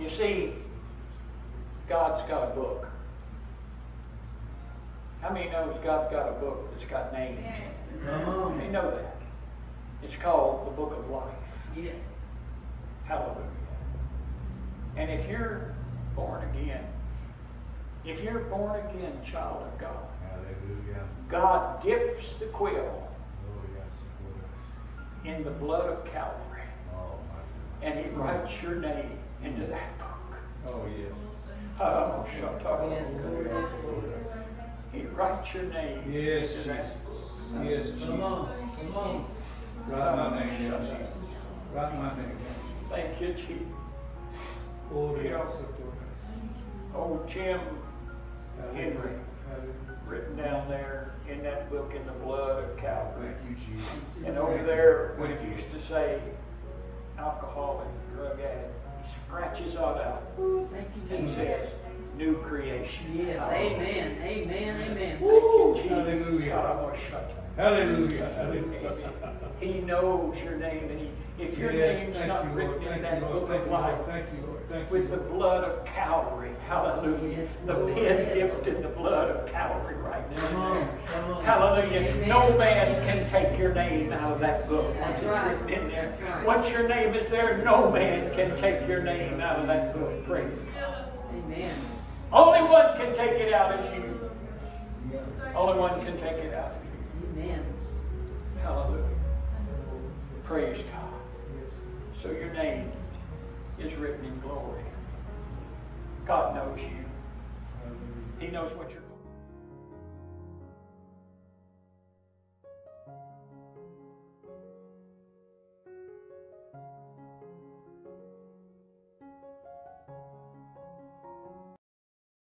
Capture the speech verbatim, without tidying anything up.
You see, God's got a book. How many knows God's got a book that's got names? How many know that? It's called the Book of Life. Yes. Hallelujah. And if you're born again, if you're born again child of God, hallelujah, God dips the quill oh, yes, yes. in the blood of Calvary. Oh, my God. And He writes your name into that book. Oh, yes. Oh, yes, yes. He writes your name yes, into that book. Yes, Jesus. Come on. Come on. Write my name, Jesus. Write my name. Thank you, Jesus. Oh, yes. Old Jim Henry, written down there in that book in the blood of Calvary. Thank you, Jesus. And over there, when it used to say alcoholic, drug addict, he scratches all out and says, new creation. Yes, amen, amen, amen. Thank you, Jesus. Hallelujah. Hallelujah. Hallelujah. He knows your name, and he, if your yes, name's not you, written in that Lord, book of life, thank you, Lord. Thank with you, the blood of Calvary, hallelujah, yes, the Lord, pen yes, dipped Lord. in the blood of Calvary right now. Come on, come on. Hallelujah. Amen. No man can take your name out of that book once it's right. written in there. Right. Once your name is there, no man can take your name out of that book. Praise God. Amen. Only one can take it out as you. Only one can take it out as you. Amen. Hallelujah. Praise God. So your name is written in glory. God knows you. He knows what you're